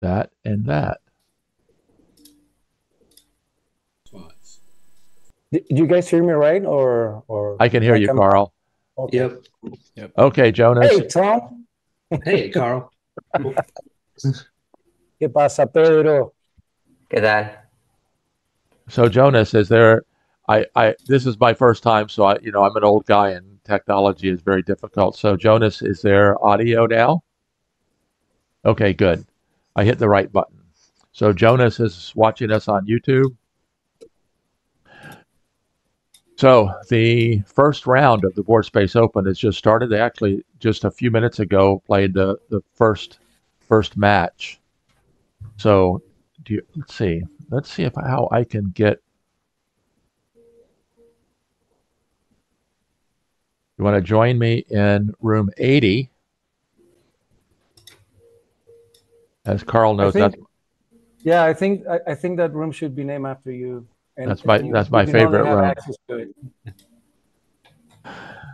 that, and that. Do you guys hear me right? Or I can hear you, Carl. Okay. Yep. Okay, Jonas. Hey, Tom. Hey, Carl. ¿Qué pasa, Pedro? ¿Qué tal? So, Jonas, is there? This is my first time, so I'm an old guy, and technology is very difficult. So, Jonas, is there audio now? Okay, good. I hit the right button. So, Jonas is watching us on YouTube. So the first round of the Board Space Open has just started. They actually just a few minutes ago played the first match. So let's see how I can get. You want to join me in room 80? As Carl knows, I think that room should be named after you. And that's my favorite room.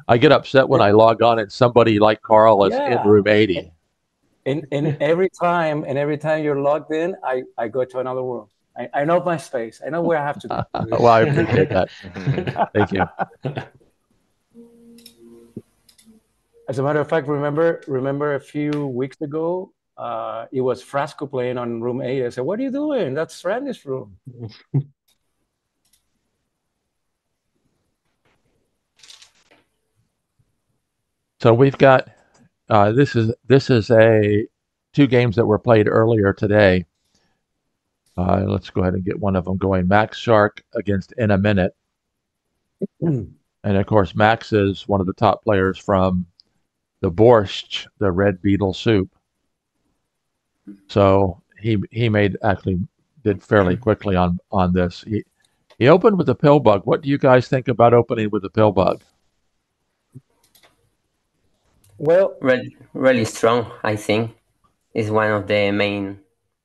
I get upset when I log on and somebody like Carl is in room 80. And every time you're logged in, I go to another room. I know my space. I know where I have to go. Well, I appreciate that. Thank you. As a matter of fact, remember a few weeks ago, it was Frasco playing on room 8. I said, "What are you doing? That's Randy's room." So we've got this is a two games that were played earlier today. Let's go ahead and get one of them going. Max Shark against In a Minute, and of course Max is one of the top players from the Borscht, the Red Beetle Soup. So he did fairly quickly on this. He opened with the Pillbug. What do you guys think about opening with the Pillbug? Well, really strong, I think, is one of the main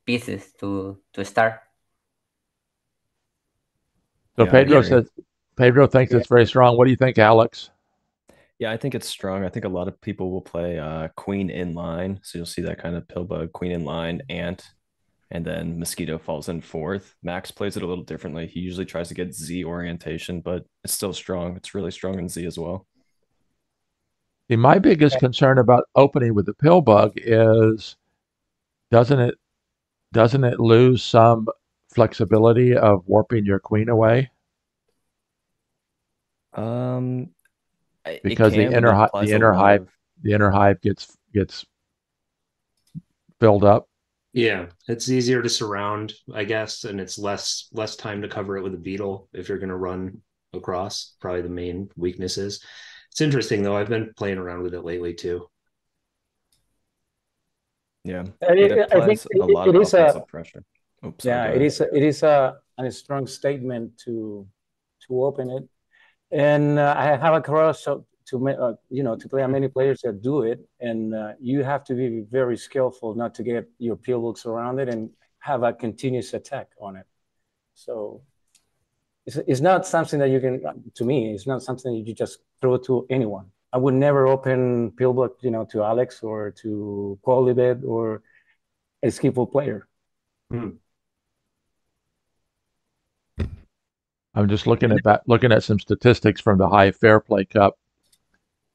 pieces to start. So yeah, Pedro thinks it's very strong. What do you think, Alex? Yeah, I think it's strong. I think a lot of people will play Queen in line, so you'll see that kind of Pillbug, Queen in line, Ant, and then Mosquito falls in fourth. Max plays it a little differently. He usually tries to get Z orientation, but it's still strong. It's really strong in Z as well. My biggest concern about opening with the Pillbug is doesn't it lose some flexibility of warping your queen away? Because the inner hive gets filled up. Yeah, it's easier to surround, I guess, and it's less time to cover it with a beetle if you're going to run across. Probably the main weakness is. It's interesting, though. I've been playing around with it lately, too. Yeah. I think it is a pressure. Oops, yeah, it is a strong statement to open it. And I have a cross to play on many players that do it. And you have to be very skillful not to get your Pillbug surrounded and have a continuous attack on it. So it's not something that you can, to me, it's not something that you just throw to anyone. I would never open Pillbug, to Alex or to Colibet or a skillful player. I'm just looking at some statistics from the High Fair Play Cup.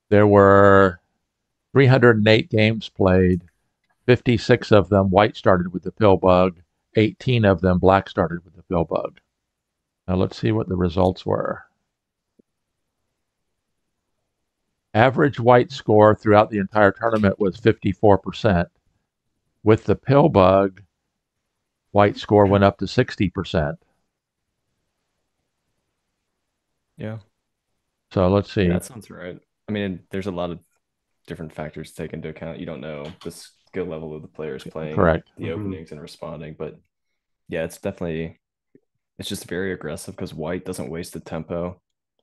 There were 308 games played. 56 of them white started with the Pillbug. 18 of them black started with the Pillbug. Now let's see what the results were. Average white score throughout the entire tournament was 54%. With the Pillbug, white score went up to 60%. Yeah. So let's see. Yeah, that sounds right. I mean, there's a lot of different factors to take into account. You don't know the skill level of the players playing the openings and responding. But yeah, it's definitely... It's just very aggressive because white doesn't waste the tempo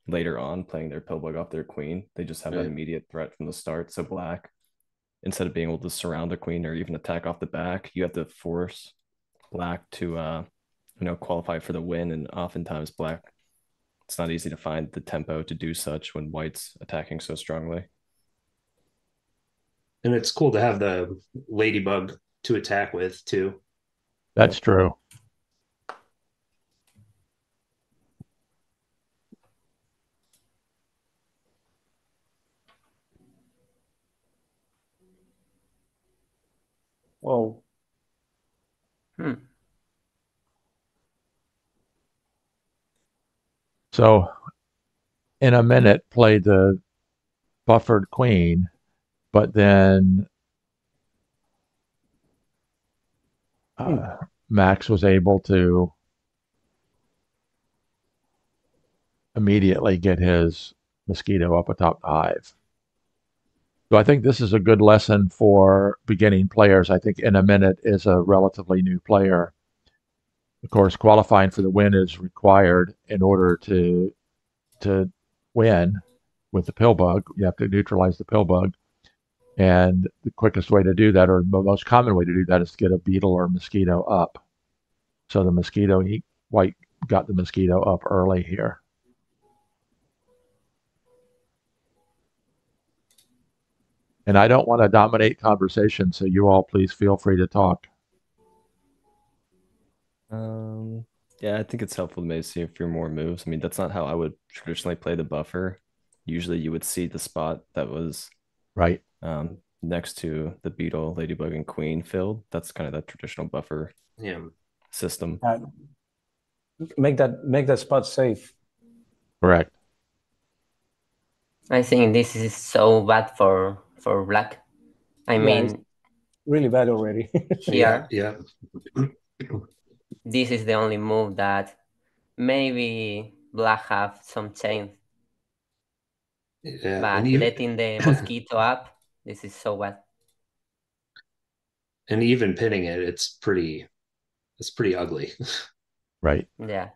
later on playing their Pillbug off their queen. They just have that immediate threat from the start. So black, instead of being able to surround the queen or even attack off the back, you have to force black to qualify for the win. And oftentimes black, it's not easy to find the tempo to do such when white's attacking so strongly. And it's cool to have the Ladybug to attack with too. That's true. Whoa. So in a minute, play the buffered queen, but then Max was able to immediately get his mosquito up atop the hive. So I think this is a good lesson for beginning players. I think in a minute is a relatively new player. Of course, qualifying for the win is required in order to win with the pillbug. You have to neutralize the pillbug. And the quickest way to do that, or the most common way to do that, is to get a beetle or mosquito up. So the mosquito, White got the mosquito up early here. And I don't want to dominate conversation, so you all please feel free to talk. Yeah, I think it's helpful to maybe see a few more moves. I mean, that's not how I would traditionally play the buffer. Usually you would see the spot that was right next to the beetle, ladybug, and queen filled. That's kind of the traditional buffer system. Make that spot safe. Correct. I think this is so bad for black. I mean, really bad already. Here, yeah. This is the only move that maybe black have some chance. Yeah, but letting the mosquito up, this is so bad. And even pinning it, it's pretty ugly. Right. Yeah.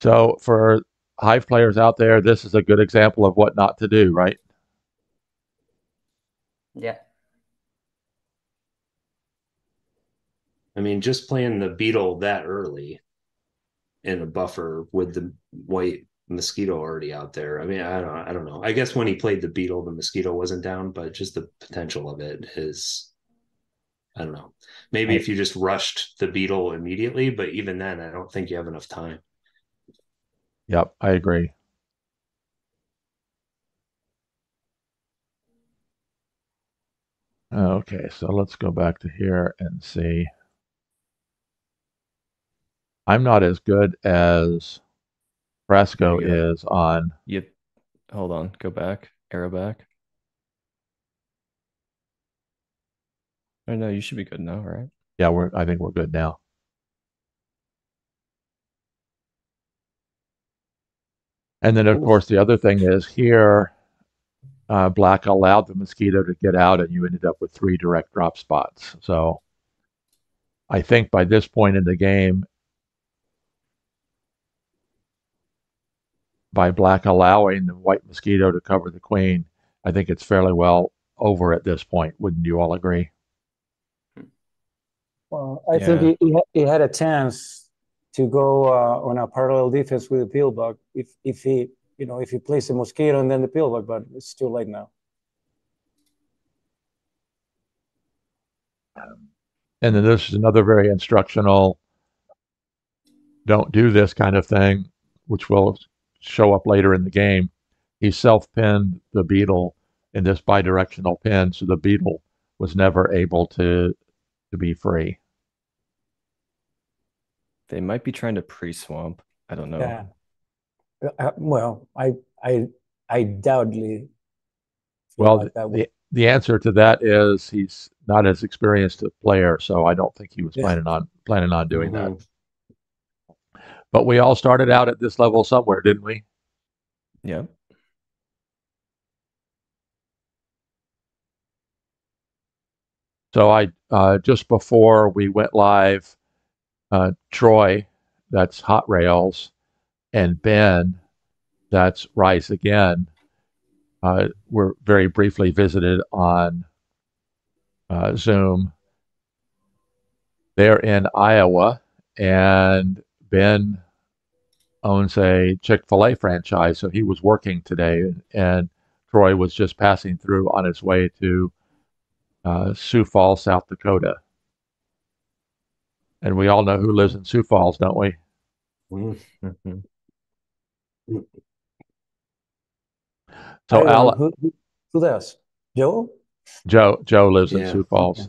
So for Hive players out there, this is a good example of what not to do, right? Yeah. I mean, just playing the beetle that early in a buffer with the white mosquito already out there. I mean, I don't know. I guess when he played the beetle, the mosquito wasn't down, but just the potential of it is, I don't know. Maybe if you just rushed the beetle immediately, but even then, I don't think you have enough time. Yep, I agree. Okay, so let's go back to here and see. I'm not as good as Frasco is on. Hold on, go back, arrow back. I know you should be good now, right? Yeah, I think we're good now. And then, of course, the other thing is here, black allowed the mosquito to get out, and you ended up with 3 direct drop spots. So I think by this point in the game, by black allowing the white mosquito to cover the queen, I think it's fairly well over at this point. Wouldn't you all agree? Well, I think he had a chance to go on a parallel defense with the pillbug if he plays the mosquito and then the pillbug, but it's too late now. And then this is another very instructional, don't do this kind of thing, which will show up later in the game. He self-pinned the beetle in this bidirectional pin, so the beetle was never able to be free. They might be trying to pre-swamp. I don't know. Yeah. Well, I doubtly. Well, like the answer to that is he's not as experienced a player, so I don't think he was planning on doing that. But we all started out at this level somewhere, didn't we? Yeah. So I just before we went live. Troy, that's Hot Rails, and Ben, that's Rice Again, were very briefly visited on Zoom. They're in Iowa, and Ben owns a Chick-fil-A franchise, so he was working today, and Troy was just passing through on his way to Sioux Falls, South Dakota. And we all know who lives in Sioux Falls, don't we? Mm-hmm. So Al, who does? Joe? Joe lives in Sioux Falls. Yeah.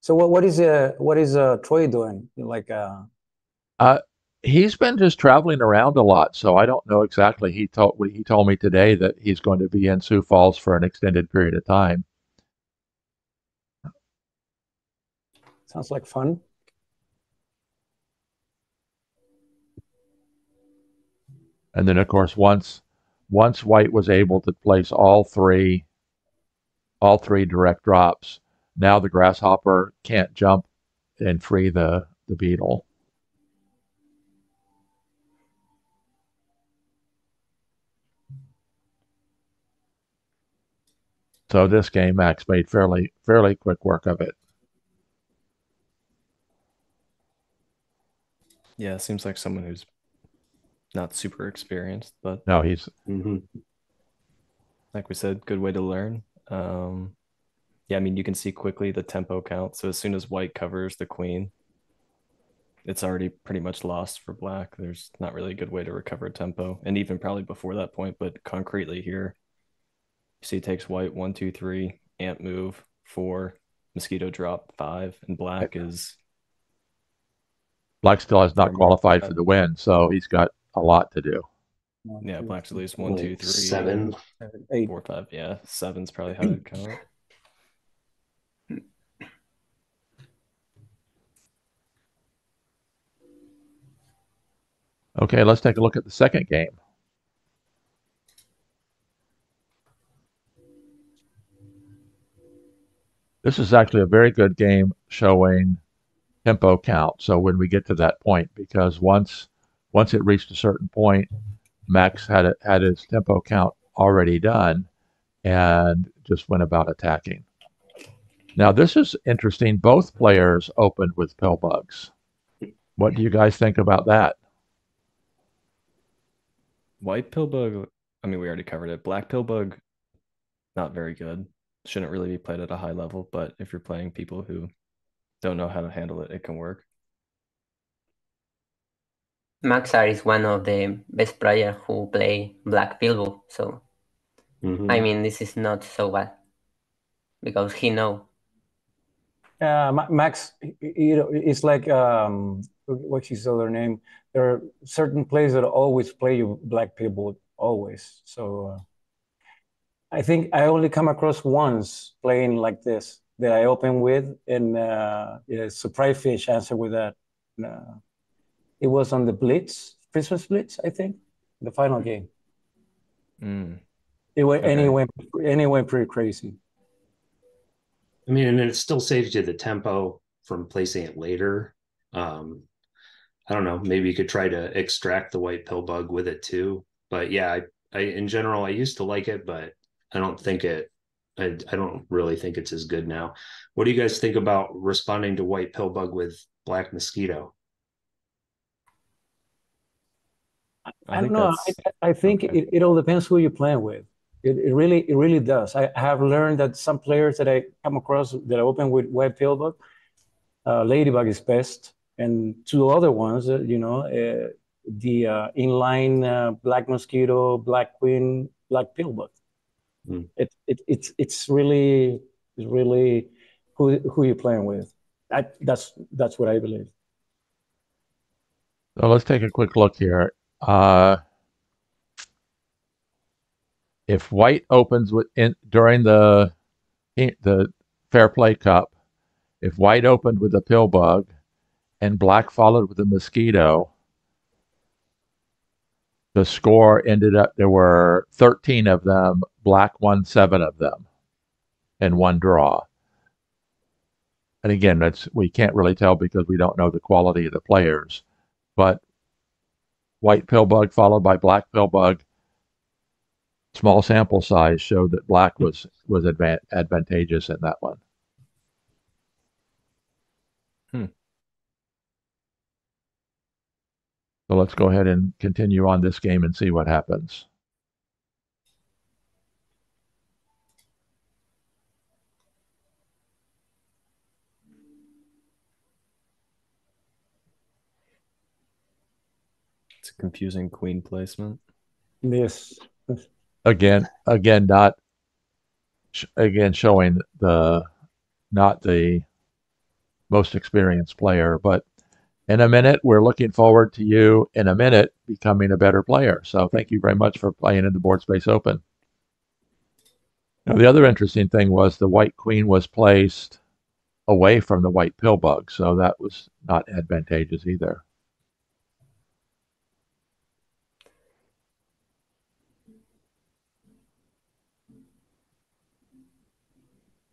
So what is Troy doing? Like he's been just traveling around a lot, so I don't know exactly. He told me today that he's going to be in Sioux Falls for an extended period of time. Sounds like fun. And then, of course, once White was able to place all three direct drops, now the grasshopper can't jump and free the beetle. So this game, Max made fairly quick work of it. Yeah, it seems like someone who's not super experienced, but no, he's like we said, good way to learn. Yeah, I mean, you can see quickly the tempo count. So as soon as White covers the queen, it's already pretty much lost for Black. There's not really a good way to recover tempo, and even probably before that point. But concretely here, you see, it takes White 1, 2, 3, ant move 4, Mosquito drop 5, and Black is. Black still has not qualified for the win, so he's got a lot to do. Yeah, Black's at least 1, 2, 3, 7, 8, 4, 5. Yeah, 7's probably how to count. Okay, let's take a look at the second game. This is actually a very good game showing tempo count. So when we get to that point, because once it reached a certain point, Max had his tempo count already done and just went about attacking. Now this is interesting. Both players opened with Pillbugs. What do you guys think about that? White Pillbug, I mean, we already covered it. Black Pillbug, not very good. Shouldn't really be played at a high level, but if you're playing people who don't know how to handle it, it can work. Maxar is one of the best players who play Black Pillbug, so I mean, this is not so bad because he know. Max, you know, it's like what's his other name? There are certain players that always play Black Pillbug, always. So I think I only come across once playing like this that I open with, and Surprise Fish answered with that. It was on the Blitz, Christmas Blitz, I think, the final game. It went, and it went pretty crazy. I mean, and it still saves you the tempo from placing it later. I don't know, maybe you could try to extract the White Pillbug with it too. But yeah, I in general, I used to like it, but I don't think it. I don't really think it's as good now. What do you guys think about responding to White Pillbug with Black Mosquito? I don't know. I think it all depends who you're playing with. It really does. I have learned that some players that I come across that I open with White Pillbug, Ladybug is best, and two other ones, you know, the inline Black Mosquito, Black Queen, Black Pillbug. It's really who you're playing with. That's what I believe. So let's take a quick look here. If White opens during the Fair Play Cup, if White opened with a Pillbug and Black followed with a Mosquito, the score ended up, there were 13 of them. Black won 7 of them and 1 draw. And again, we can't really tell because we don't know the quality of the players. But White Pillbug followed by Black Pillbug, small sample size showed that Black was advantageous in that one. So let's go ahead and continue on this game and see what happens. It's confusing queen placement. Yes. Again, not again showing the not the most experienced player, but in a minute, we're looking forward to you in a minute becoming a better player. So thank you very much for playing in the Board Space Open. Now, the other interesting thing was the white queen was placed away from the white pillbug, so that was not advantageous either.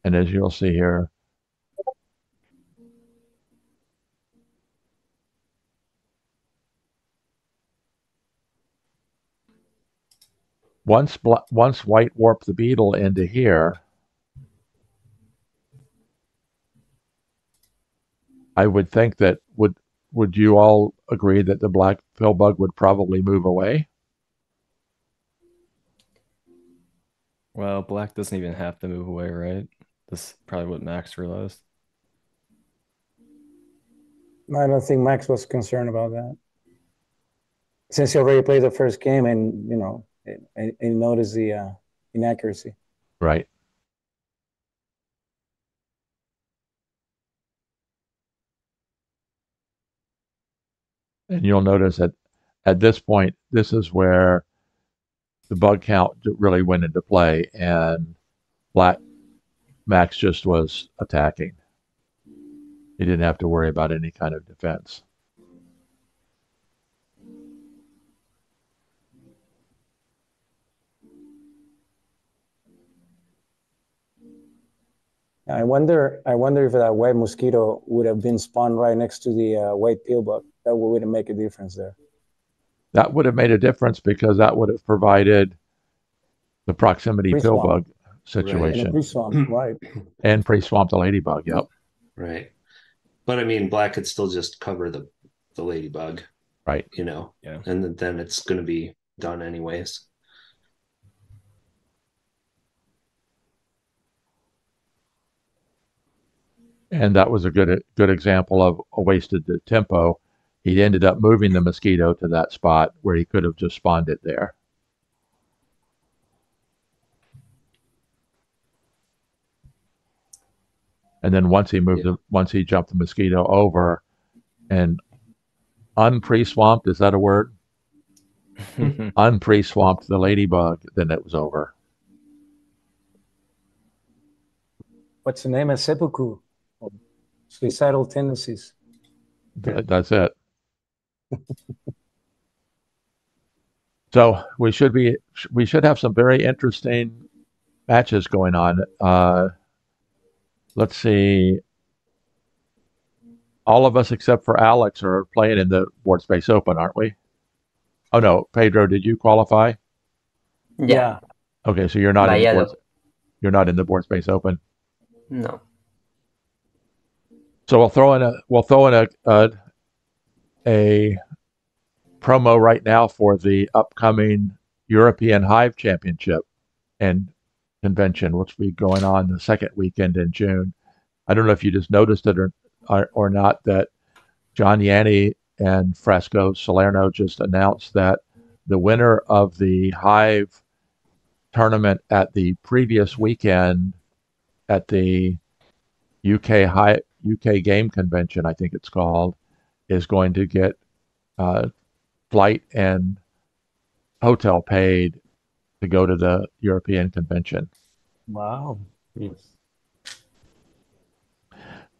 And as you'll see here, once white warped the beetle into here, I would think that would you all agree that the black pillbug would probably move away? Well, black doesn't even have to move away, right? This is probably what Max realized. I don't think Max was concerned about that, since he already played the first game and, you know, and notice the inaccuracy. Right. And you'll notice that at this point, this is where the bug count really went into play, and Black Max just was attacking. He didn't have to worry about any kind of defense. I wonder if that white mosquito would have been spawned right next to the white pillbug. That wouldn't make a difference there. That would have made a difference because that would have provided the proximity pillbug situation. And pre-swamp, right. And pre-swamped the ladybug, yep. Right. But, I mean, black could still just cover the ladybug. Right. You know, yeah. And then it's going to be done anyways. And that was a good example of a wasted tempo. He ended up moving the mosquito to that spot where he could have just spawned it there. And then once he moved, yeah. Once he jumped the mosquito over, and unpre-swamped, is that a word? Unpre-swamped the ladybug, then it was over. What's the name of seppuku? Suicidal tendencies. That's it. So we should have some very interesting matches going on. Let's see. All of us except for Alex are playing in the Board Space Open, aren't we? Oh no, Pedro, did you qualify? Yeah. Okay, so you're not in the Board Space Open. No. So we'll throw in a promo right now for the upcoming European Hive Championship and convention, which will be going on the second weekend in June. I don't know if you just noticed it or not, that John Yanni and Frasco Salerno just announced that the winner of the Hive tournament at the previous weekend at the UK Game Convention, I think it's called, is going to get flight and hotel paid to go to the European Convention. Wow. Yes.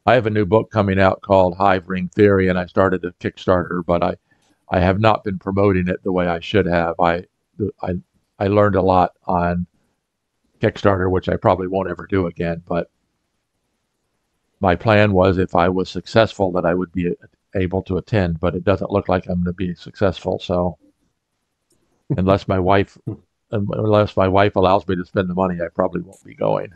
I have a new book coming out called Hive Ring Theory, and I started a Kickstarter, but I have not been promoting it the way I should have. I learned a lot on Kickstarter, which I probably won't ever do again, but my plan was, if I was successful, that I would be able to attend, but it doesn't look like I'm going to be successful. So unless my wife allows me to spend the money, I probably won't be going.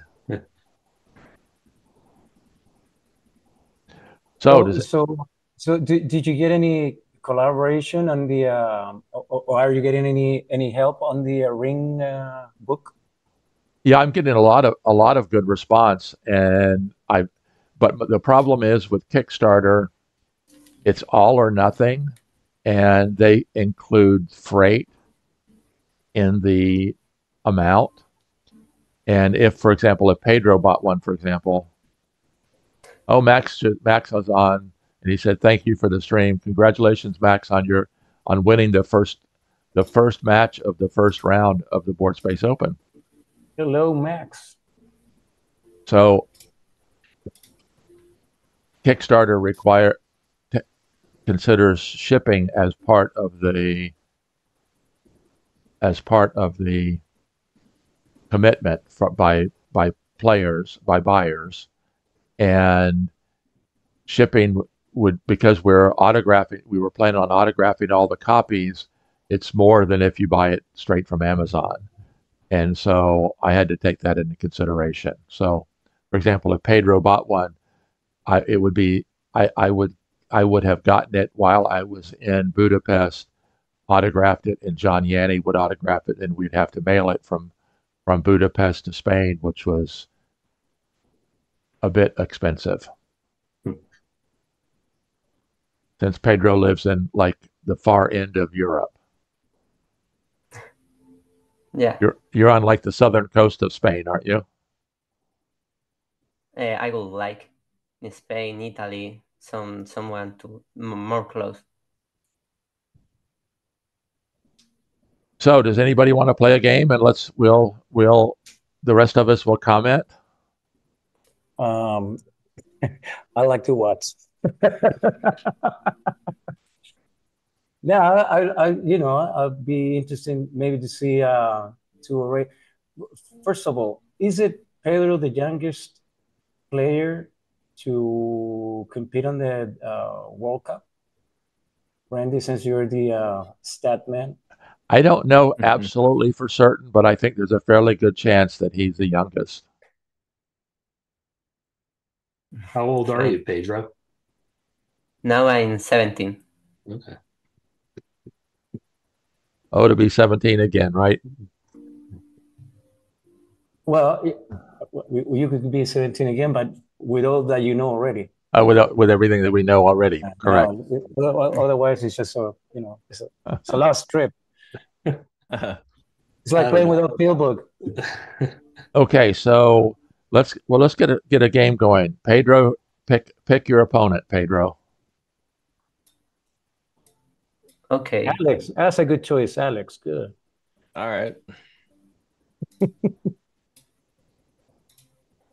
So did you get any collaboration on the, or are you getting any help on the ring book? Yeah, I'm getting a lot of good response, and But the problem is with Kickstarter, it's all or nothing. and they include freight in the amount. And if, for example, if Pedro bought one, for example, oh, Max was on, and he said, "Thank you for the stream. Congratulations, Max, on your winning the first match of the first round of the Board Space Open." Hello, Max. So Kickstarter considers shipping as part of the commitment by players, by buyers, and shipping would, because we were planning on autographing all the copies, it's more than if you buy it straight from Amazon. And so I had to take that into consideration. So, for example, if Pedro bought one, I would have gotten it while I was in Budapest, autographed it, and John Yanni would autograph it, and we'd have to mail it from Budapest to Spain, which was a bit expensive. Since Pedro lives in like the far end of Europe. Yeah. You're on like the southern coast of Spain, aren't you? I would like in Spain, Italy, someone to more close. So, does anybody want to play a game? And we'll the rest of us will comment. I like to watch. Yeah, I you know, I'd be interested maybe to see to array. First of all, is it Pedro the youngest player to compete on the World Cup? Randy, since you're the stat man. I don't know absolutely for certain, but I think there's a fairly good chance that he's the youngest. How old are you, Pedro? Now I'm 17. Okay. Oh, to be 17 again, right? Well, you could be 17 again, but with all that you know already. With everything that we know already, correct. Otherwise, it's just a, you know, it's a last trip. It's like playing with a Pillbug. Okay, so let's get a game going. Pedro, pick your opponent, Pedro. Okay. Alex, that's a good choice, Alex. Good. All right.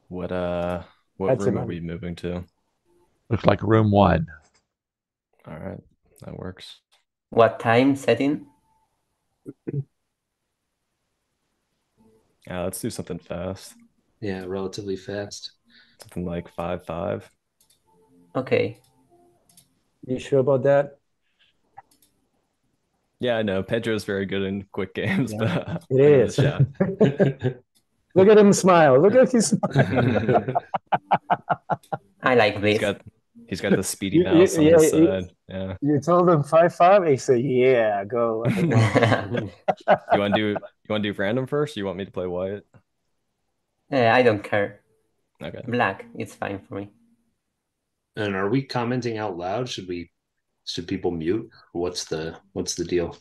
What room are we moving to? Looks like room 1. All right, that works. What time setting? Yeah, let's do something fast. Yeah, relatively fast. Something like 5-5. Okay. You sure about that? Yeah, I know. Pedro's very good in quick games. Yeah, but it is. Yeah. Look at him smile. Look at his smile. I like this. He's got the speedy mouse on his side. Yeah. You told him 5-5. He said, "Yeah, go." You want to do random first? Or you want me to play white? Yeah, I don't care. Okay. Black, it's fine for me. And are we commenting out loud? Should people mute? What's the deal?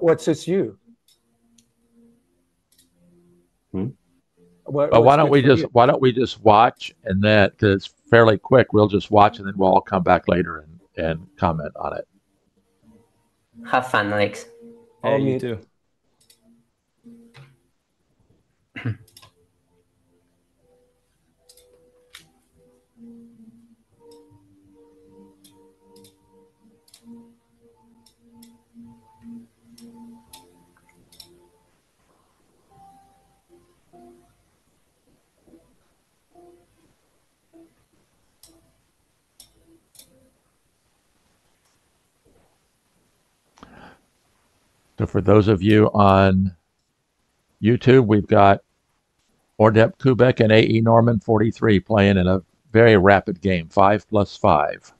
What's this you? Why don't we just watch, and then, because it's fairly quick, we'll just watch and then we'll all come back later and comment on it. Have fun, Alex. Oh, hey, you too. So for those of you on YouTube, we've got Ordep Kubek and A.E. Norman 43 playing in a very rapid game, 5+5.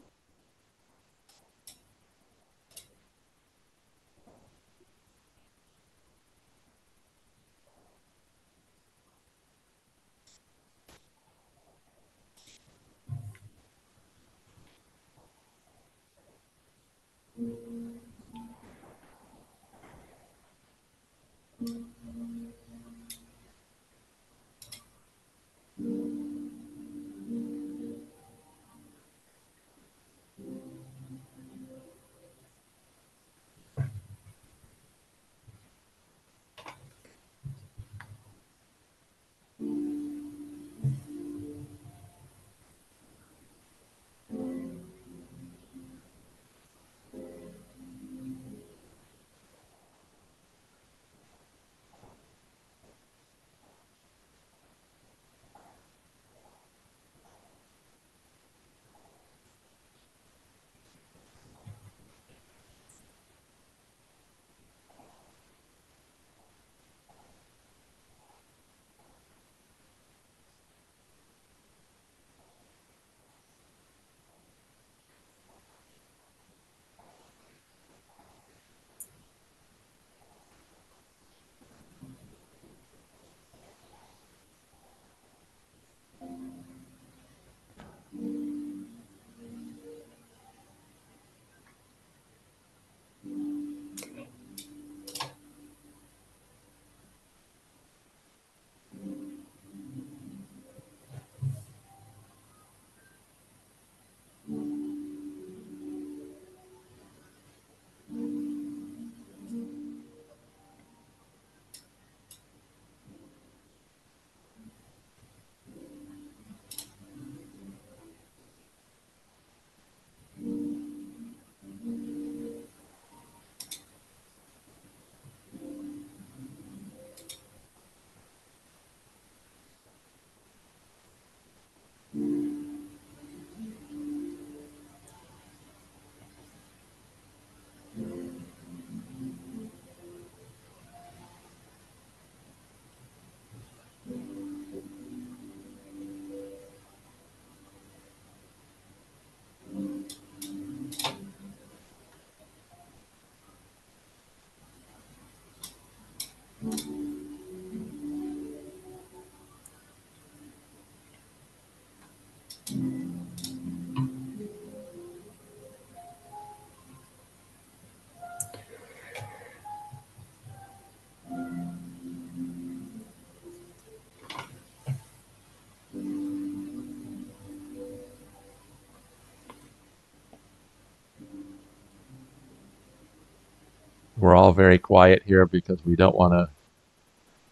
We're all very quiet here because we don't want to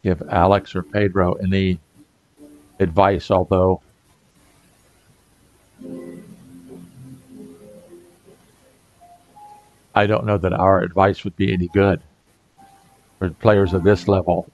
give Alex or Pedro any advice, although I don't know that our advice would be any good for players of this level.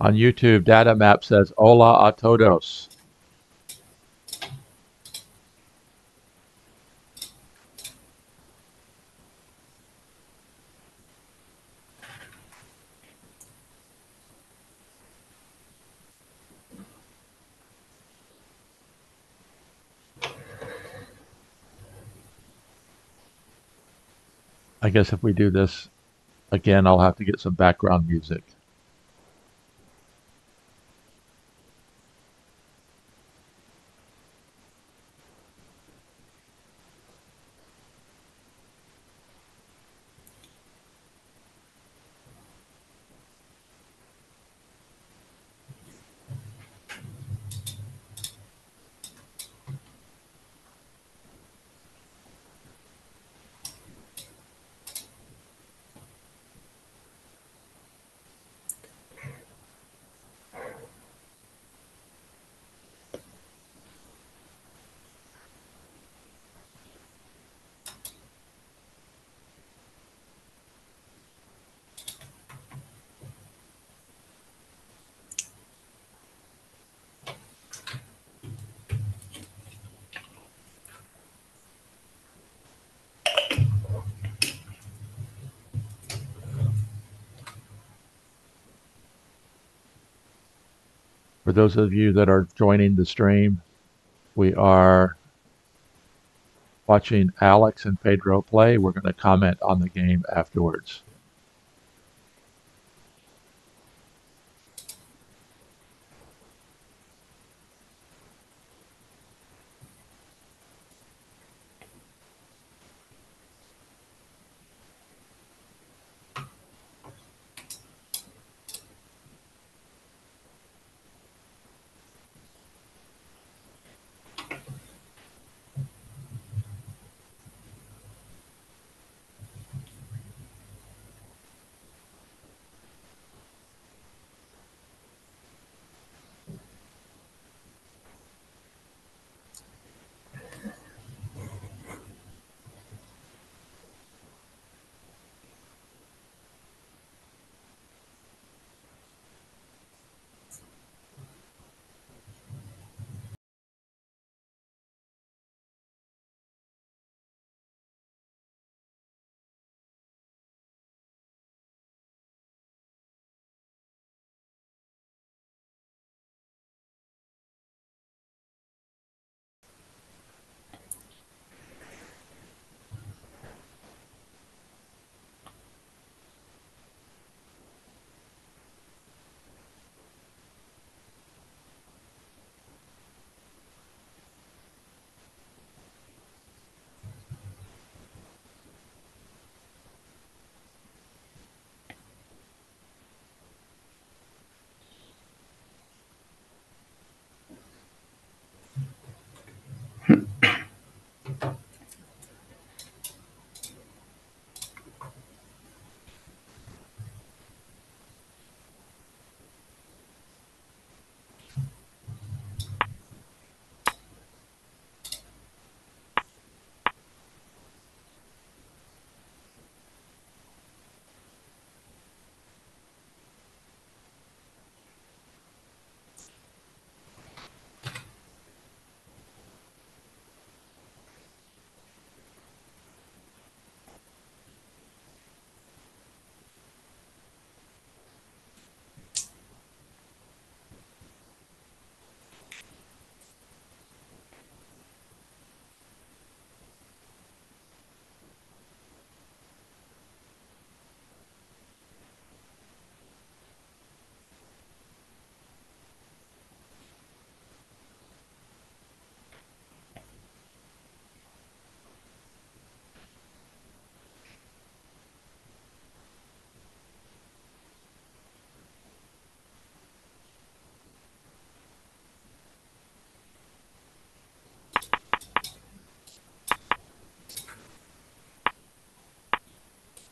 On YouTube, Data Map says, Hola a todos. I guess if we do this again, I'll have to get some background music. For those of you that are joining the stream, we are watching Alex and Pedro play. We're going to comment on the game afterwards.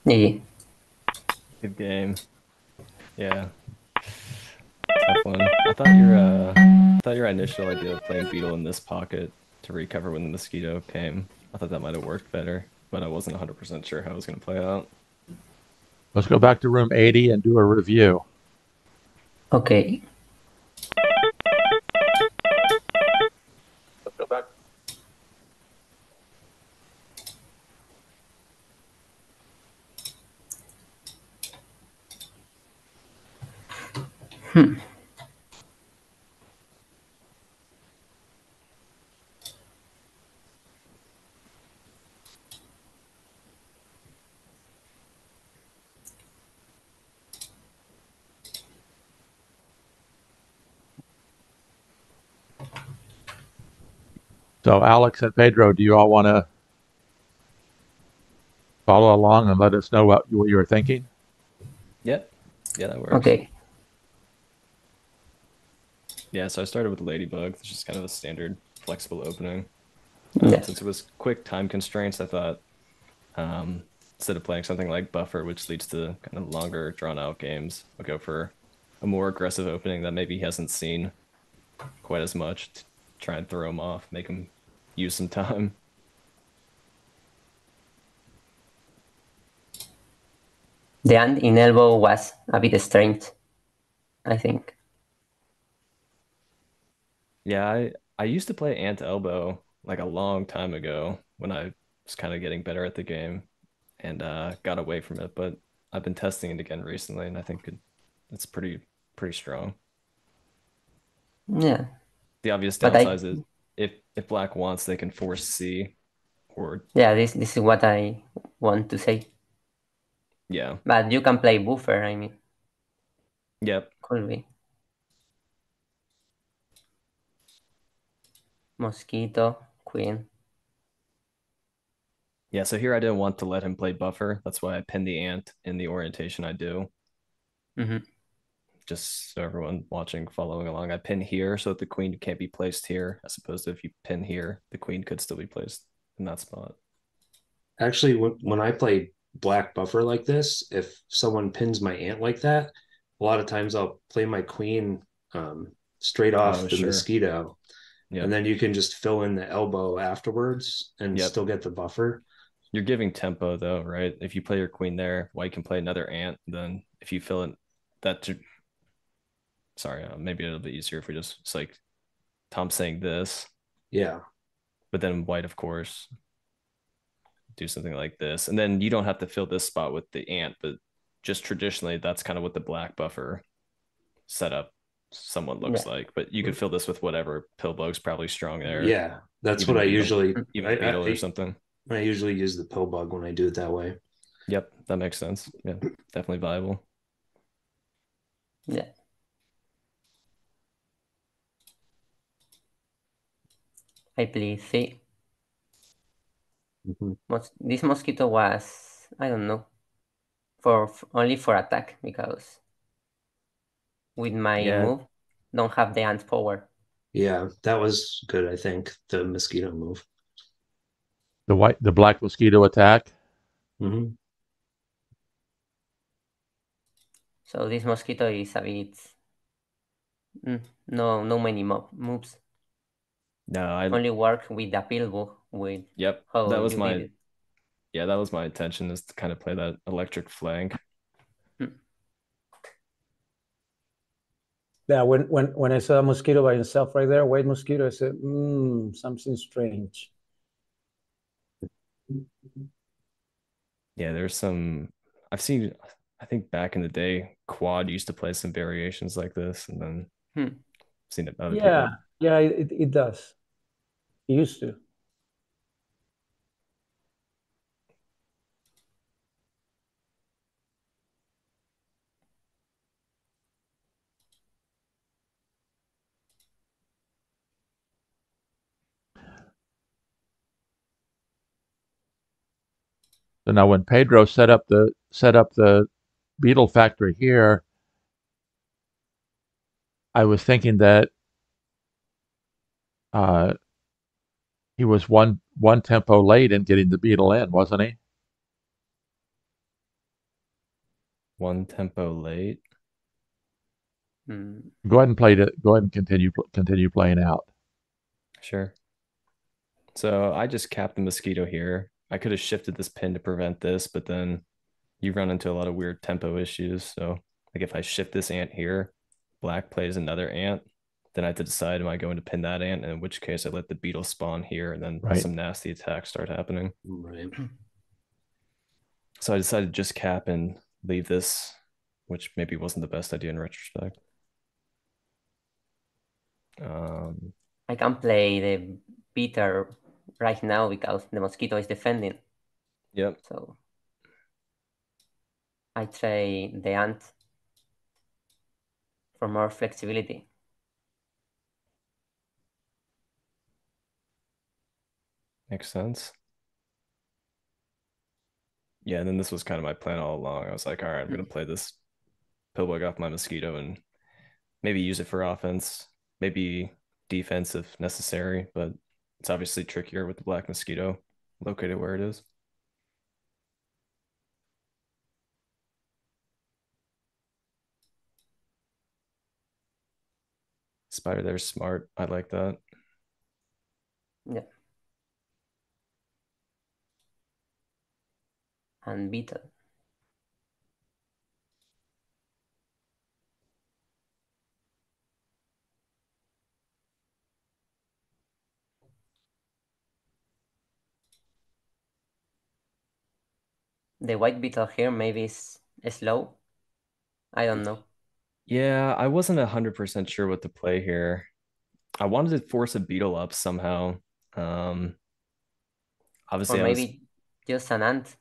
Yeah. Good game. Yeah. Have fun. I thought your initial idea of playing Beetle in this pocket to recover when the Mosquito came, I thought that might have worked better, but I wasn't 100% sure how it was going to play out. Let's go back to room 80 and do a review. Okay. Let's go back. So Alex and Pedro, do you all want to follow along and let us know what you were thinking? Yep. Yeah, that works. Okay. Yeah, so I started with Ladybug, which is kind of a standard flexible opening. Yes. Since it was quick time constraints, I thought instead of playing something like Buffer, which leads to kind of longer, drawn-out games, I'll go for a more aggressive opening that maybe he hasn't seen quite as much. Try and throw him off, make him use some time. The hand in elbow was a bit strange, I think. Yeah, I used to play ant elbow like a long time ago when I was kind of getting better at the game and got away from it, but I've been testing it again recently and I think it's pretty strong. Yeah. The obvious downside is if Black wants, they can force C or... Yeah, this is what I want to say. Yeah. But you can play Buffer, I mean. Yep. Could be. Mosquito, Queen. Yeah, so here I didn't want to let him play Buffer. That's why I pinned the ant in the orientation I do. Mm-hmm. Just so everyone watching, following along, I pin here so that the queen can't be placed here, as opposed to if you pin here, the queen could still be placed in that spot. Actually, when I play Black Buffer like this, if someone pins my ant like that, a lot of times I'll play my queen straight off Mosquito. Yep. And then you can just fill in the elbow afterwards and still get the buffer. You're giving tempo, though, right? If you play your queen there, you can play another ant, then if you fill in that... Sorry, maybe it'll be easier if we just, it's like Tom's saying this. Yeah. But then white, of course, do something like this. And then you don't have to fill this spot with the ant, but just traditionally, that's kind of what the Black Buffer setup somewhat looks like. But you could fill this with whatever. Pillbug's probably strong there. Yeah, that's what I usually... Even Beetle or something. I usually use the Pillbug when I do it that way. Yep, that makes sense. Yeah, definitely viable. Yeah. I play C. This Mosquito was, I don't know, only for attack, because with my move, don't have the ant power. Yeah, that was good, I think, the Mosquito move. The Black Mosquito attack? Mm-hmm. So this Mosquito is a bit... No many moves. No, I only work with the Pillbug. That was my... Yeah, that was my intention, is to kind of play that electric flank. Yeah, when I saw Mosquito by himself right there, white Mosquito, I said, something strange. Yeah, there's some... I've seen, I think back in the day, Quad used to play some variations like this, and then seen it other people. Yeah, it does. It used to. So now, when Pedro set up the beetle factory here, I was thinking that he was one tempo late in getting the beetle in, wasn't he? One tempo late. Go ahead and play it. Go ahead and continue playing out. Sure. So I just capped the Mosquito here. I could have shifted this pin to prevent this, but then you run into a lot of weird tempo issues. So like if I shift this ant here, black plays another ant, then I have to decide, am I going to pin that ant? And in which case I let the beetle spawn here, and then some nasty attacks start happening. Right. So I decided to just cap and leave this, which maybe wasn't the best idea in retrospect. I can play the beater right now because the mosquito is defending. Yep. So I try the ant for more flexibility. Makes sense. Yeah, and then this was kind of my plan all along. I was like, all right, I'm going to play this Pillbug off my mosquito and maybe use it for offense, maybe defense if necessary, but it's obviously trickier with the black mosquito located where it is. Spider there's smart. I like that. Yeah. And beetle. The white beetle here maybe is slow. I don't know. Yeah, I wasn't 100% sure what to play here. I wanted to force a beetle up somehow. Obviously, or maybe just an ant.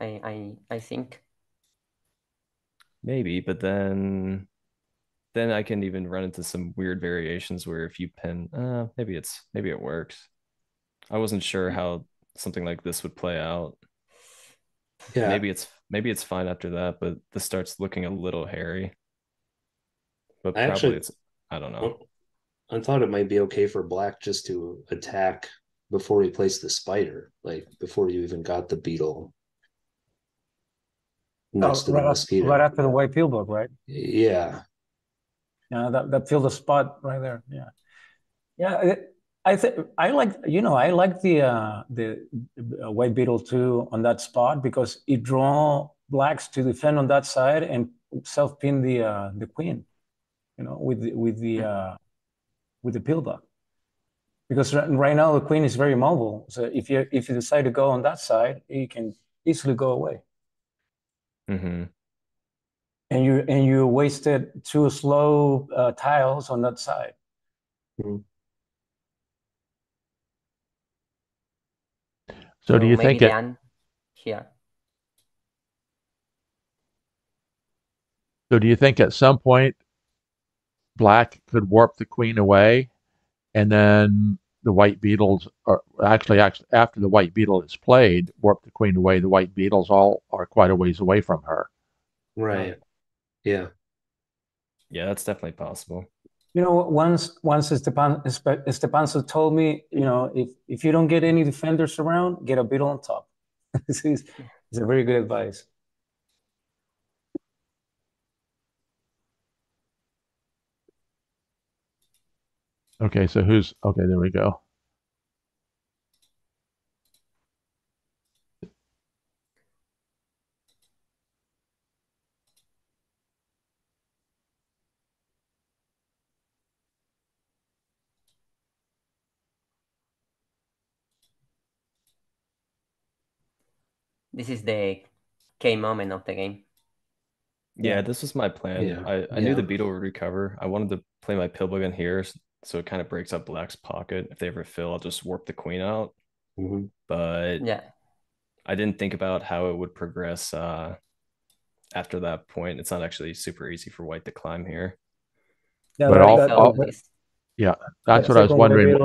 I think maybe, but then I can even run into some weird variations where if you pin, maybe it works. I wasn't sure how something like this would play out. Yeah, maybe it's fine after that, but this starts looking a little hairy. But probably I don't know. I thought it might be okay for black just to attack before he placed the spider, like before you even got the beetle. Right after the white Pillbug, right? Yeah. Yeah, that filled a spot right there. Yeah, yeah. I like the white beetle too on that spot because it draw blacks to defend on that side and self pin the queen, you know, with the Pillbug, because right now the queen is very mobile. So if you decide to go on that side, it can easily go away. Mm-hmm. And you wasted two slow tiles on that side. Mm-hmm. So do you think that? Yeah. So do you think at some point black could warp the queen away, and then the white beetles are actually after the white beetle is played, warp the queen away, the white beetles all are quite a ways away from her. Right. Yeah, that's definitely possible. You know, once Stepanzo told me, you know, if you don't get any defenders around, get a beetle on top. It's a very good advice. Okay, so there we go. This is the key moment of the game. Yeah, this was my plan. Yeah. I knew the beetle would recover. I wanted to play my Pillbug in here, so it kind of breaks up black's pocket. If they ever fill, I'll just warp the queen out. Mm-hmm. But yeah, I didn't think about how it would progress after that point. It's not actually super easy for white to climb here. No, but that's what I was wondering.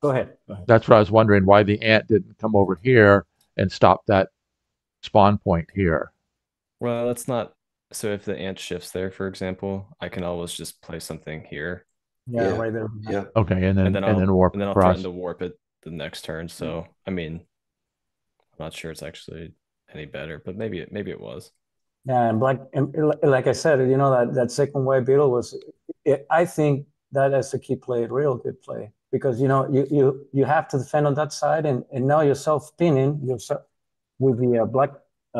Go ahead. That's what I was wondering, why the ant didn't come over here and stop that spawn point here. Well, that's not... So if the ant shifts there, for example, I can always just play something here. Yeah, right there. Yeah. Okay, and then warp. And then I'll threaten to warp it the next turn. So I mean, I'm not sure it's actually any better, but maybe it was. Yeah, and like I said, you know, that second white beetle was. I think that is a key play, a real good play, because you know you have to defend on that side, and now you're self-pinning yourself with the black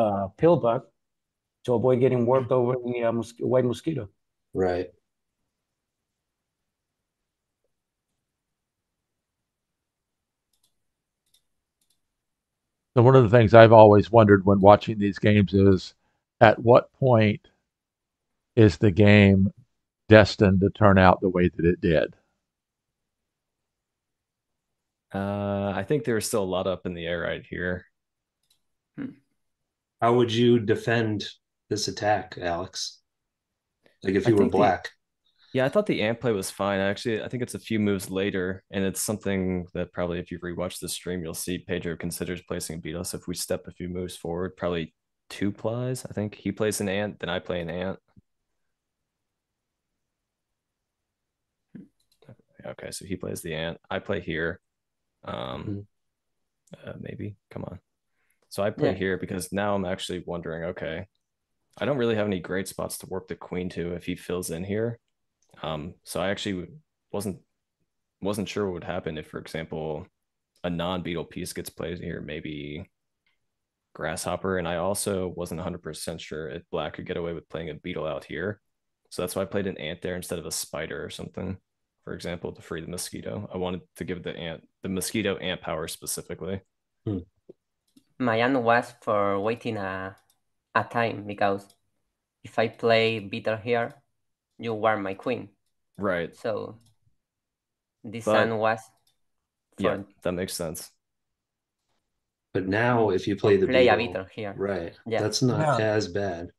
Pillbug to avoid getting warped over the white mosquito. Right. So one of the things I've always wondered when watching these games is, at what point is the game destined to turn out the way that it did? I think there's still a lot up in the air right here. How would you defend this attack, Alex? Like if you were black. Yeah, I thought the amp play was fine. Actually, I think it's a few moves later, and it's something that probably if you rewatch the stream, you'll see Pedro considers placing a beetle. So if we step a few moves forward, probably two plies, I think. He plays an ant, then I play an ant. Okay, so he plays the ant. I play here. Maybe. Come on. So I play here because now I'm actually wondering, okay, I don't really have any great spots to warp the queen to if he fills in here. So I actually wasn't sure what would happen if, for example, a non-beetle piece gets played here, maybe grasshopper. And I also wasn't 100% sure if black could get away with playing a beetle out here. So that's why I played an ant there instead of a spider or something, for example, to free the mosquito. I wanted to give the ant, the mosquito ant power specifically. My ant was for waiting a time, because if I play beetle here, you were my queen, right? So this one was for... yeah, that makes sense. But now if you play the beetle here, right? Yeah, that's not as bad.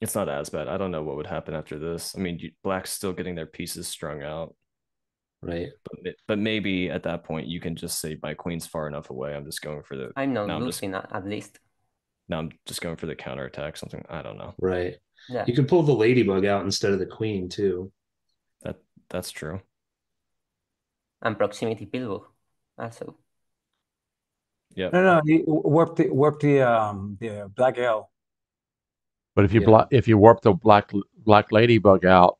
It's not as bad. I don't know what would happen after this. I mean, black's still getting their pieces strung out, right? But maybe at that point you can just say my queen's far enough away. I'm just going for the... I'm not losing at least. Now I'm just going for the counterattack, something. I don't know. Right. Yeah. You could pull the ladybug out instead of the queen, too. That's true. And proximity pillbug, also. Yeah. No, warp the black owl. But if you warp the black ladybug out,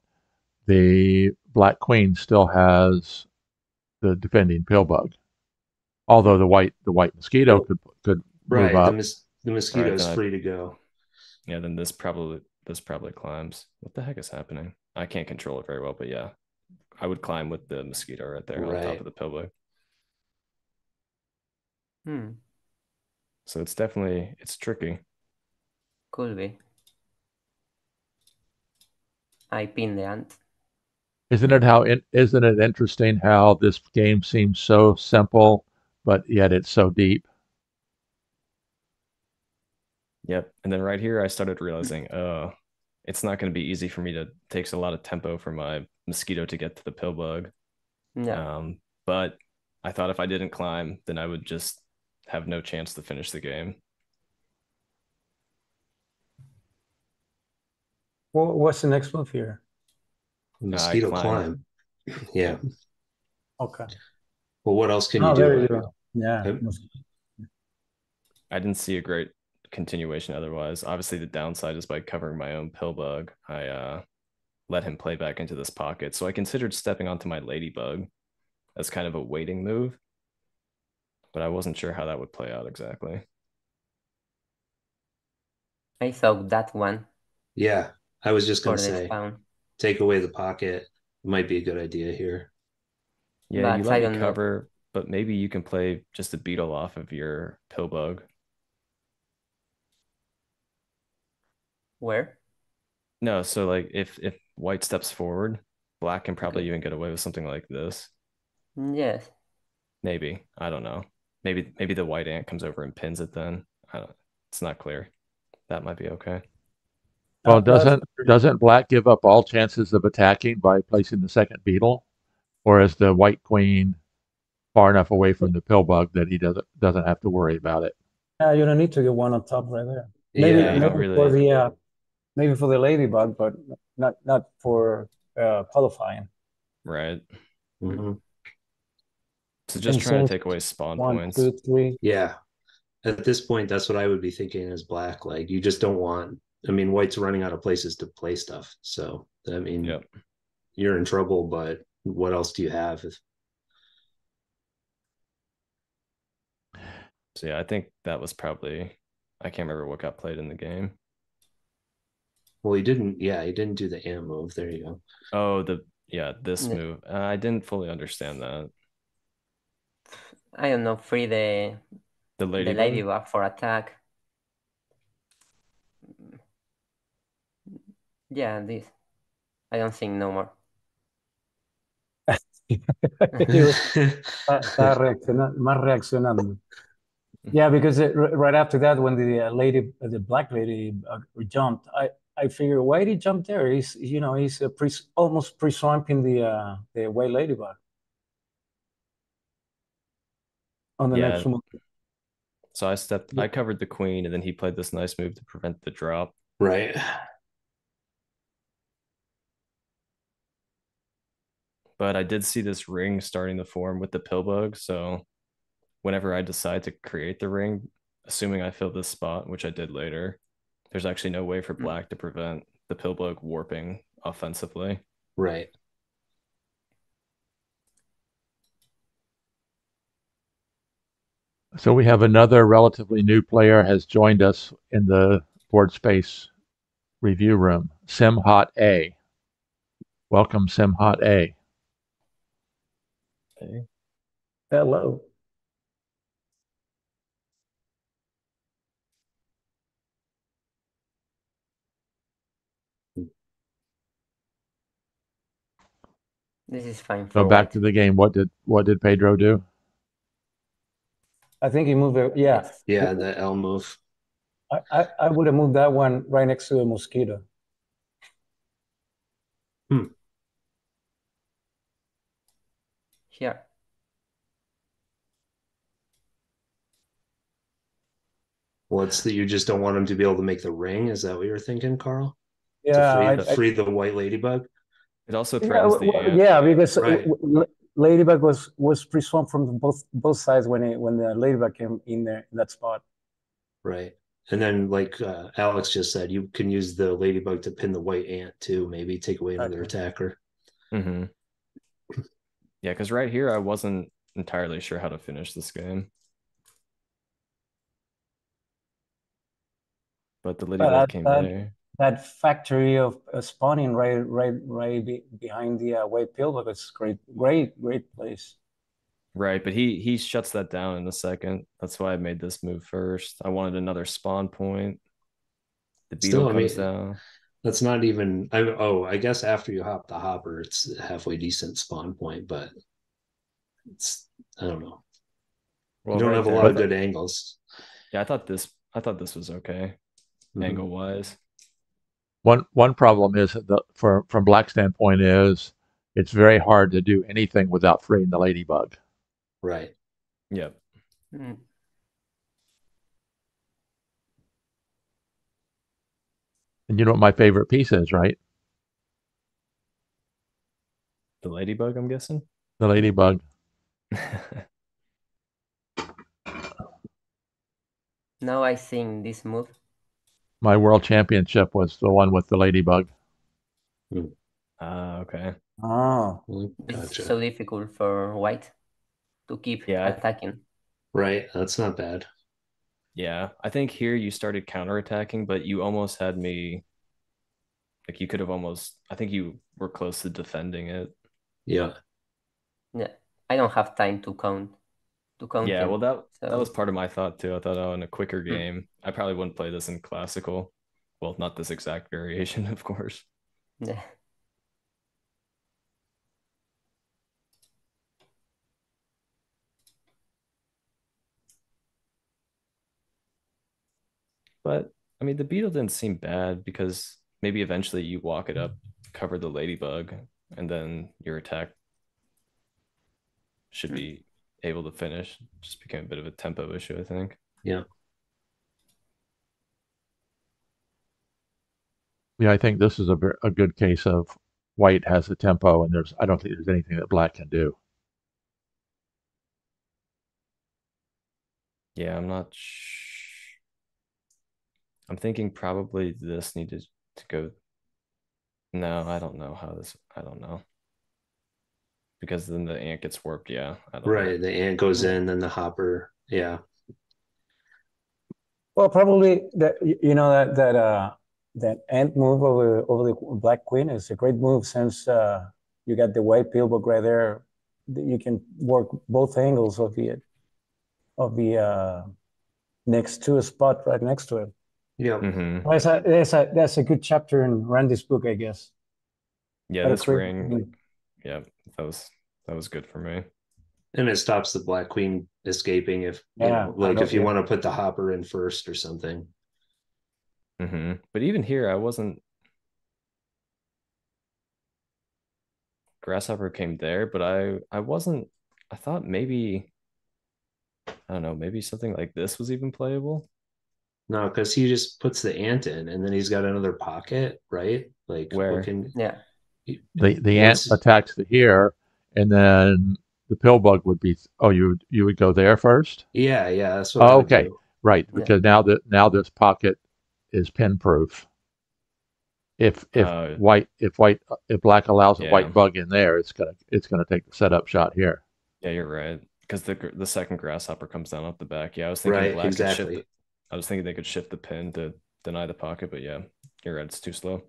the black queen still has the defending pillbug. Although the white mosquito could move up. The mosquito is free to go. Yeah, then this probably climbs. What the heck is happening? I can't control it very well, but yeah, I would climb with the mosquito right there on top of the pillbug. So it's definitely, it's tricky. Could be. I pin the ant. Isn't it interesting how this game seems so simple, but yet it's so deep? Yep. And then right here, I started realizing, it's not going to be easy for me to... takes a lot of tempo for my mosquito to get to the pillbug. Yeah. But I thought if I didn't climb, then I would just have no chance to finish the game. Well, what's the next move here? Mosquito climb. Yeah. Okay. Well, what else can you do? You go. Yeah. I didn't see a great continuation otherwise. Obviously the downside is by covering my own pillbug, I let him play back into this pocket. So I considered stepping onto my ladybug as kind of a waiting move, but I wasn't sure how that would play out exactly. I thought that one. Yeah, I was just gonna say take away the pocket might be a good idea here. Yeah, but you let me cover, but maybe you can play just a beetle off of your pillbug. Where? No, so like if white steps forward, black can probably even get away with something like this. Yes. Maybe. I don't know. Maybe the white ant comes over and pins it then. It's not clear. That might be okay. Well, doesn't black give up all chances of attacking by placing the second beetle? Or is the white queen far enough away from the pillbug that he doesn't have to worry about it? Yeah, you don't need to get one on top right there. Maybe, yeah, maybe for the maybe for the ladybug, but not for qualifying. Right. Mm-hmm. So just trying to take away spawn points. 1, 2, 3. Yeah. At this point, that's what I would be thinking as black. Like, you just don't want... I mean, white's running out of places to play stuff. So, I mean, you're in trouble, but what else do you have? So, yeah, I think that was probably... I can't remember what got played in the game. Well, he didn't. Yeah, he didn't do the ant move. There you go. Oh, this move. I didn't fully understand that. I don't know. Free the The ladybug. The ladybug for attack. Yeah, this. I don't think no more. Más reaccionando. Yeah, because right after that, when the black lady jumped, I figured, why did he jump there? He's, you know, he's almost pre-swamping the white ladybug. On the next one. So I stepped, I covered the queen, and then he played this nice move to prevent the drop. Right. But I did see this ring starting to form with the pillbug, so whenever I decide to create the ring, assuming I fill this spot, which I did later, there's actually no way for black to prevent the pillbug warping offensively. Right. So we have another relatively new player has joined us in the board space review room, Simhot A. Welcome, Simhot A. Hey. Hello. This is fine. So back to the game. What did Pedro do? I think he moved it. Yeah. Yeah, the L move. I would have moved that one right next to the mosquito. Hmm. Here. What's that? You just don't want him to be able to make the ring? Is that what you're thinking, Carl? Yeah. To free the white ladybug? It also threatens because right. Ladybug was pre-swamped from both sides when the ladybug came in there in that spot. Right, and then like Alex just said, you can use the ladybug to pin the white ant too. Maybe take away another attacker. Mm-hmm. Yeah, because right here I wasn't entirely sure how to finish this game, but the ladybug came there. That factory of spawning right behind the white pillbug. It's great place. Right, but he shuts that down in a second. That's why I made this move first. I wanted another spawn point. The beetle comes down. That's not even. I guess after you hop the hopper, it's a halfway decent spawn point, but it's I don't know. Well, you don't have a lot of good angles. Yeah, I thought this was okay, angle wise. One problem is that from black standpoint is it's very hard to do anything without freeing the ladybug. Right. Yep. Mm. And you know what my favorite piece is, right? The ladybug, I'm guessing. The ladybug. Now I think this move. My world championship was the one with the ladybug. Okay. Oh, gotcha. It's so difficult for white to keep attacking. Right, that's not bad. Yeah, I think here you started counterattacking, but you almost had me. Like you could have almost. I think you were close to defending it. Yeah. Yeah, I don't have time to count. Yeah, well, that was part of my thought too. I thought, oh, in a quicker game, I probably wouldn't play this in classical. Well, not this exact variation, of course. Yeah. But I mean, the beetle didn't seem bad because maybe eventually you walk it up, cover the ladybug, and then your attack should be able to finish. Just became a bit of a tempo issue, I think. Yeah. Yeah, I think this is a good case of white has the tempo, and I don't think there's anything that black can do. Yeah, I'm not. I'm thinking probably this needed to go. No, I don't know how this. I don't know. Because then the ant gets warped, yeah. Right, the ant goes in, then the hopper, yeah. Well, probably that that ant move over the black queen is a great move since you got the white pillbug right there. You can work both angles of the next to a spot right next to him. Yeah. Mm-hmm. That's a good chapter in Randy's book, I guess. Yeah, this ring. Yeah, that was good for me. And it stops the Black Queen escaping if you want to put the hopper in first or something. Mm-hmm. But even here, I wasn't. Grasshopper came there, but I wasn't. I thought maybe, I don't know, maybe something like this was even playable. No, because he just puts the ant in, and then he's got another pocket, right? Like where? The ant attacks here, and then the pillbug would be. Oh, you would go there first. Yeah, that's what. Oh, okay, right, because now this pocket is pin proof. If black allows a white bug in there, it's gonna take the setup shot here. Yeah, you're right, because the second grasshopper comes down off the back. Yeah, I was thinking black exactly. Could shift. I was thinking they could shift the pin to deny the pocket, but yeah, you're right. It's too slow.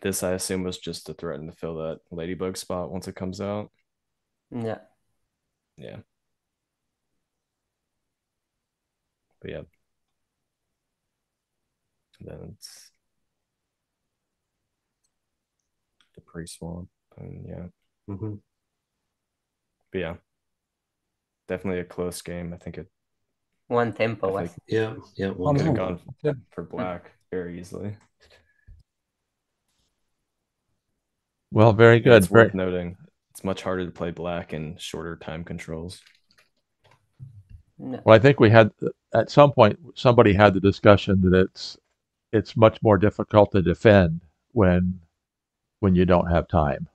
This, I assume, was just to threaten to fill that ladybug spot once it comes out. Yeah. But yeah. And then it's the pre-swamp, and But yeah, definitely a close game. I think it. One tempo. One could have gone for black very easily. Well, very good. It's worth noting. It's much harder to play black and shorter time controls. No. Well, I think we had at some point somebody had the discussion that it's much more difficult to defend when you don't have time.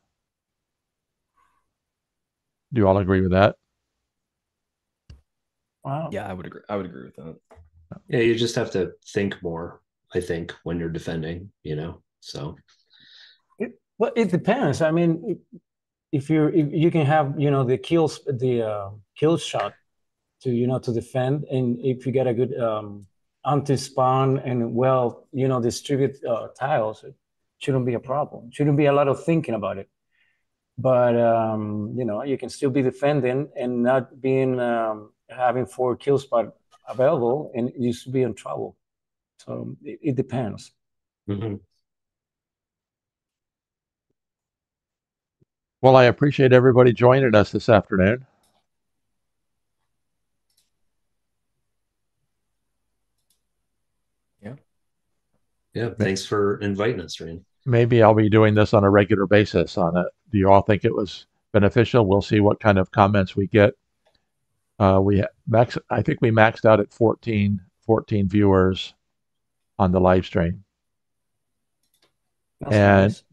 Do you all agree with that? Wow. Yeah, I would agree with that. Yeah, you just have to think more, I think, when you're defending, so. Well, it depends. I mean, if you can have, the kill shot to, to defend. And if you get a good anti-spawn and distribute tiles, it shouldn't be a problem. Shouldn't be a lot of thinking about it. But, you can still be defending and not being, having four kill spots available, and you should be in trouble. So it depends. Mm-hmm. Well, I appreciate everybody joining us this afternoon. Yeah. Thanks for inviting us, Randy. Maybe I'll be doing this on a regular basis on it. Do you all think it was beneficial? We'll see what kind of comments we get. I think we maxed out at 14 viewers on the live stream. That's nice.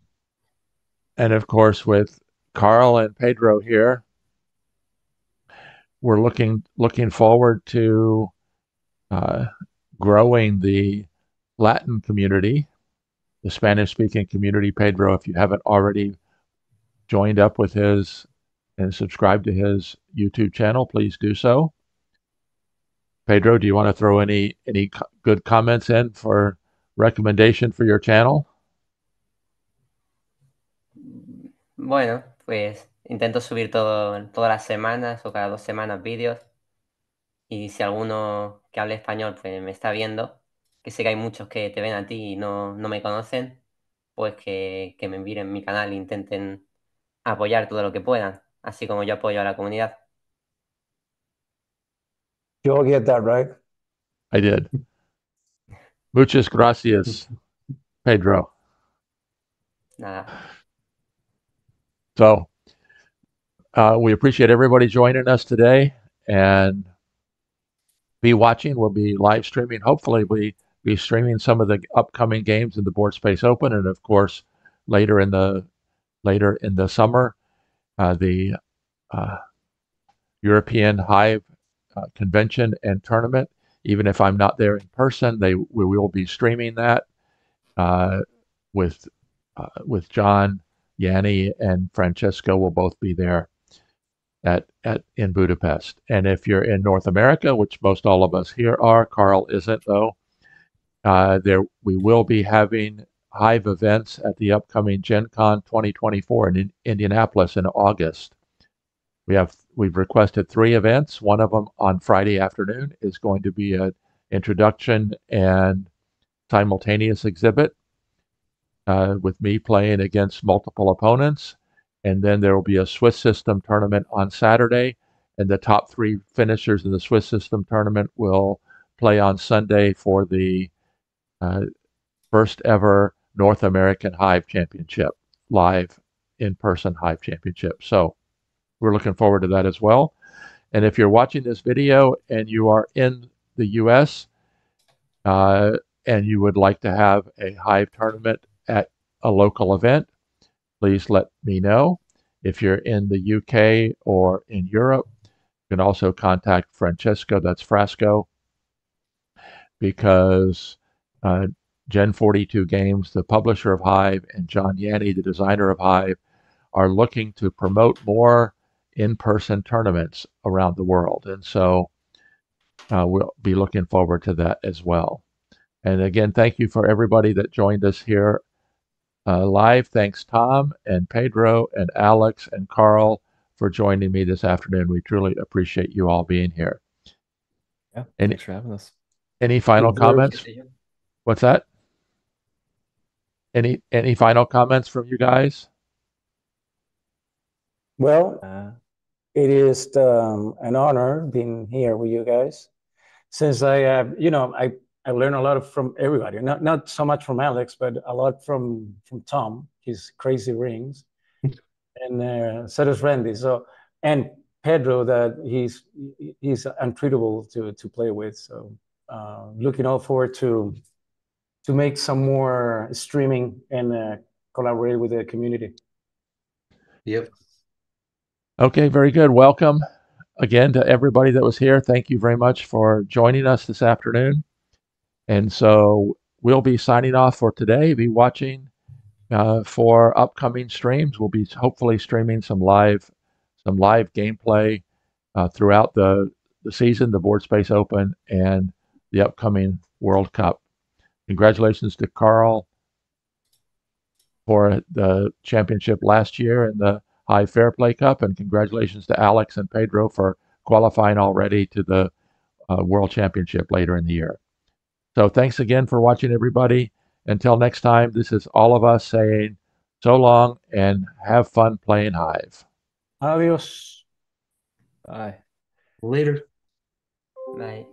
And of course, with Carl and Pedro here, we're looking forward to growing the Latin community, the Spanish-speaking community. Pedro, if you haven't already joined up with his and subscribed to his YouTube channel, please do so. Pedro, do you want to throw any good comments in for recommendation for your channel? Bueno, pues intento subir todas las semanas o cada 2 semanas vídeos, y si alguno que hable español pues me está viendo, que sé que hay muchos que te ven a ti y no me conocen, pues que me envíen mi canal e intenten apoyar todo lo que puedan, así como yo apoyo a la comunidad. You all get that, right? I did. Muchas gracias, Pedro. Nada. So we appreciate everybody joining us today, and be watching. We'll be live streaming. Hopefully we'll be streaming some of the upcoming games in the Board Space Open, and of course later in the summer, the European Hive Convention and Tournament. Even if I'm not there in person, we will be streaming that with John Yanni and Francesco will both be there in Budapest. And if you're in North America, which most all of us here are, Carl isn't though, we will be having Hive events at the upcoming Gen Con 2024 in Indianapolis in August. We've requested three events. One of them on Friday afternoon is going to be an introduction and simultaneous exhibit with me playing against multiple opponents. And then there will be a Swiss system tournament on Saturday, and the top three finishers in the Swiss system tournament will play on Sunday for the first ever North American Hive Championship, live in-person Hive Championship. So we're looking forward to that as well. And if you're watching this video and you are in the U.S. And you would like to have a Hive tournament at a local event, please let me know. If you're in the UK or in Europe, you can also contact Francesco, that's Frasco, because Gen 42 Games, the publisher of Hive, and John Yanni, the designer of Hive, are looking to promote more in-person tournaments around the world. And so we'll be looking forward to that as well. And again, thank you for everybody that joined us here live. Thanks, Tom and Pedro and Alex and Carl for joining me this afternoon. We truly appreciate you all being here. Yeah, thanks for having us. Any final comments? What's that? Any final comments from you guys? Well, it is an honor being here with you guys. Since I learned a lot from everybody, not so much from Alex, but a lot from Tom, his crazy rings, and so does Randy. So, and Pedro, that he's untreatable to play with. So, looking all forward to make some more streaming and collaborate with the community. Yep. Okay, very good. Welcome again to everybody that was here. Thank you very much for joining us this afternoon. And so we'll be signing off for today, be watching for upcoming streams. We'll be hopefully streaming some live gameplay throughout the season, the Board Space Open, and the upcoming World Cup. Congratulations to Carl for the championship last year in the High Fair Play Cup, and congratulations to Alex and Pedro for qualifying already to the World Championship later in the year. So thanks again for watching, everybody. Until next time, this is all of us saying so long and have fun playing Hive. Adios. Bye. Later. Night.